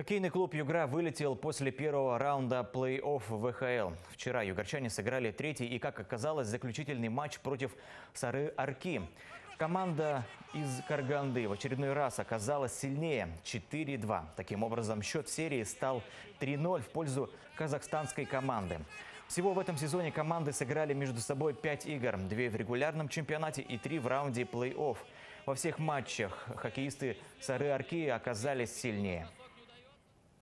Хоккейный клуб «Югра» вылетел после первого раунда плей-офф ВХЛ. Вчера югорчане сыграли третий и, как оказалось, заключительный матч против Сары-Арки. Команда из Караганды в очередной раз оказалась сильнее – 4-2. Таким образом, счет серии стал 3-0 в пользу казахстанской команды. Всего в этом сезоне команды сыграли между собой 5 игр, 2 в регулярном чемпионате и 3 в раунде плей-офф. Во всех матчах хоккеисты Сары-Арки оказались сильнее.